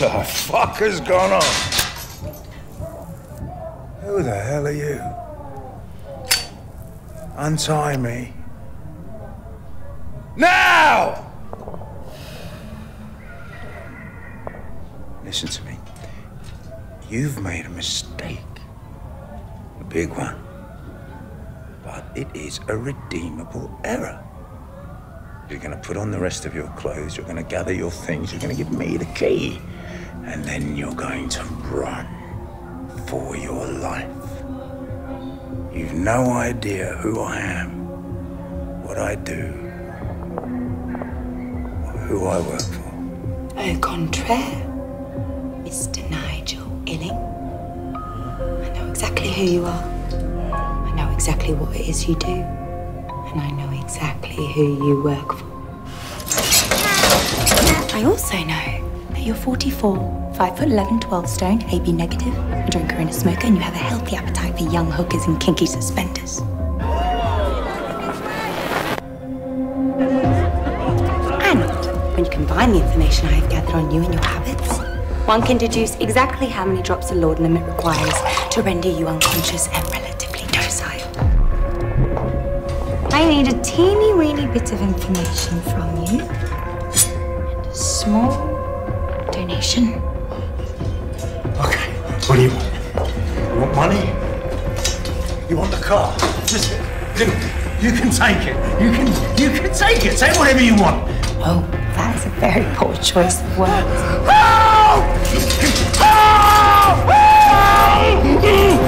the fuck has gone on? Who the hell are you? Untie me. Now! Listen to me. You've made a mistake. A big one. But it is a redeemable error. You're gonna put on the rest of your clothes, you're gonna gather your things, you're gonna give me the key, and then you're going to run for your life. You've no idea who I am, what I do, or who I work for. Au contraire, Mr. Nigel Gilling. I know exactly who you are. I know exactly what it is you do. And I know exactly who you work for. I also know that you're 44, 5'11", 12 stone, AB negative, a drinker and a smoker, and you have a healthy appetite for young hookers and kinky suspenders. And when you combine the information I have gathered on you and your habits, one can deduce exactly how many drops of laudanum it requires to render you unconscious and relatively docile. I need a teeny weeny bit of information from you and a small donation. Okay, what do you want? You want money? You want the car? Listen, you can take it. You can take it. Say whatever you want. Oh, that is a very poor choice of words. Help! Help! Help!